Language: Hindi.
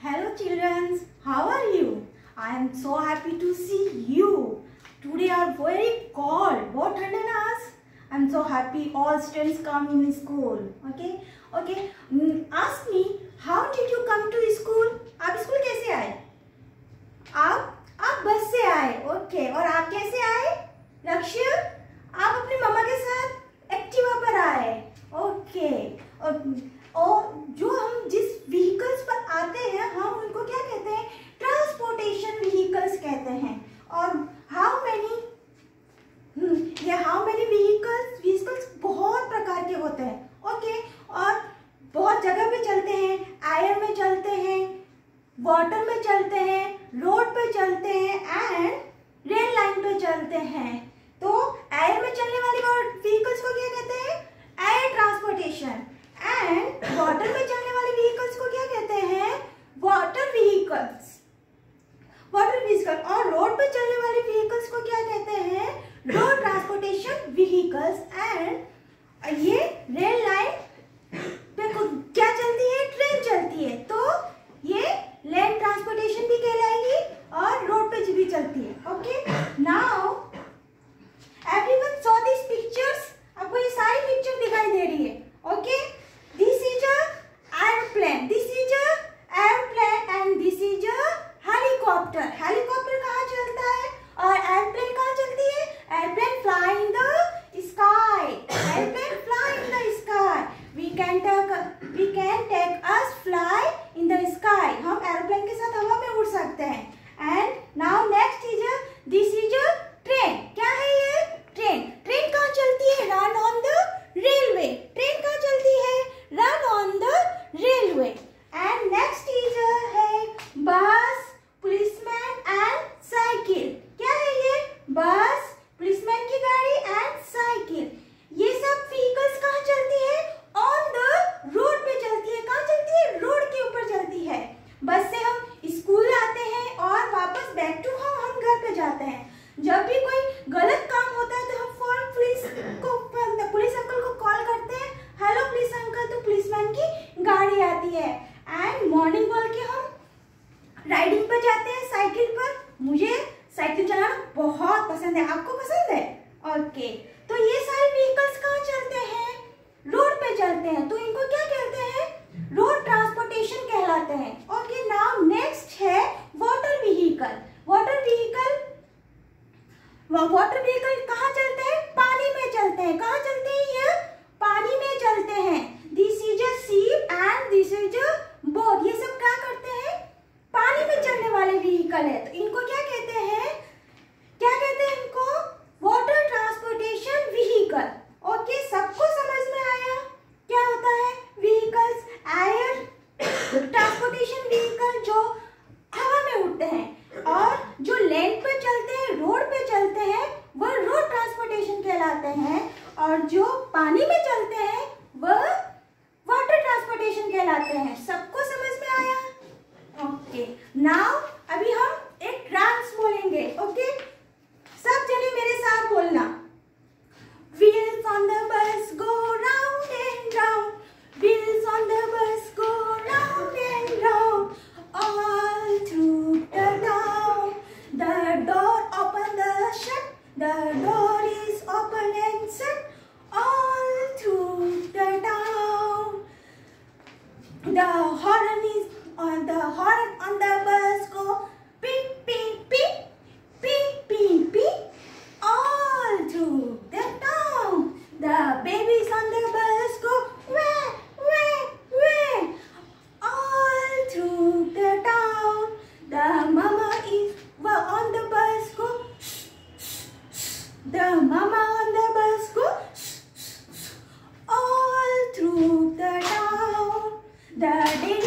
Hello children, how are you? I am so happy to see you. Today are very cold. What us? I am so happy all students come in school. Okay. Ask me, how did you come to school? आप स्कूल कैसे आए? आप बस से आए. Okay. और आप कैसे आए? लक्ष्य, आप अपनी मामा के साथ एक्टिवा पर आए. Okay. और जो हम जिस व्हीकल्स पर आते हैं हम उनको क्या कहते हैं? ट्रांसपोर्टेशन व्हीकल्स कहते हैं. और हाउ मेनी व्हीकल्स बहुत प्रकार के होते हैं. ओके, और बहुत जगह पे चलते हैं. एयर में चलते हैं, वाटर में चलते हैं, रोड पे चलते हैं एंड रेल लाइन पे चलते हैं. तो एयर में चलने वाले व्हीकल्स को क्या कहते हैं? Air transportation. एंड वाटर में चलने वाले व्हीकल्स को क्या कहते हैं? Water vehicles. और रोड पे चलने वाले व्हीकल्स को क्या कहते हैं? Road transportation vehicles. एंड ये रेल लाइन पे क्या चलती है? ट्रेन चलती है. तो ये लैंड ट्रांसपोर्टेशन भी कहलाएगी और रोड पे भी चलती है. Okay, now everyone saw this pictures. आपको ये सारी पिक्चर दिखाई दे रही है. Okay, this is a airplane, this is a airplane and this is a helicopter. Helicopter कहाँ चलता है और airplane कहाँ चलती है? Airplane fly in the sky. Airplane fly in the sky. We can take us fly in the sky. हम airplane के साथ हवा में उड़ सकते हैं. And now next is this is a train. क्या है ये? Train. Train कहाँ चलती है? Run on the railway. Train कहाँ चलती है? Run on the railway. And next is bus, policeman and cycle. क्या है ये? Bus, policeman की गाड़ी and cycle. ये सब vehicles कहाँ चलती है? On the road पे चलती है. कहाँ चलती है? Road के ऊपर चलती है. बस से हम स्कूल आते हैं और वापस back to home हम घर पे जाते हैं. जब भी कोई गलत काम होता है तो हम फौरन पुलिस अंकल को कॉल करते हैं. हेलो पुलिस अंकल, तो पुलिसमैन की गाड़ी आती है. एंड मॉर्निंग वॉक के हम राइडिंग पर जाते हैं साइकिल पर. मुझे साइकिल चलाना बहुत पसंद है. आपको पसंद है? ओके, तो ये सारे व्हीकल्स कहाँ चलते हैं? रोड पे चलते हैं. तो इनको क्या कहते हैं? रोड ट्रांसपोर्टेशन कहलाते हैं. ओके, नाउ नेक्स्ट है वाटर व्हीकल. वाटर व्हीकल कहाँ चलते हैं? पानी में चलते हैं. कहाँ चलते हैं ये? पानी में चलते हैं. This is a ship and this is a boat. ये सब क्या करते हैं? पानी में चलने वाले व्हीकल है. तो इनको क्या कहते हैं? इनको वाटर ट्रांसपोर्टेशन व्हीकल. ओके, सबको समझ में आया क्या होता है व्हीकल्स? एयर ट्रांसपोर्टेशन व्हीकल जो हवा में उड़ते हैं, और जो लैंड पे चलते हैं, रोड पे चलते हैं, वह रोड ट्रांसपोर्टेशन कहलाते हैं. और जो पानी में चलते हैं वह वाटर ट्रांसपोर्टेशन कहलाते हैं. सबको समझ में आया? ओके, नाउ अभी हम एक राम्स बोलेंगे. ओके, सब जने मेरे साथ बोलना. Wheels on the bus go round and round, wheels on the bus go round and round, all through the town. The door open, the shut, the door is open and shut, all through the town. The horn on the bus go ping ping ping ping ping ping, all through the town. The babies on the bus go wah wah wah, all through the town. The mama is on the bus go shh, shh, shh. The mama on the bus go shh, shh, shh. All through the town. The day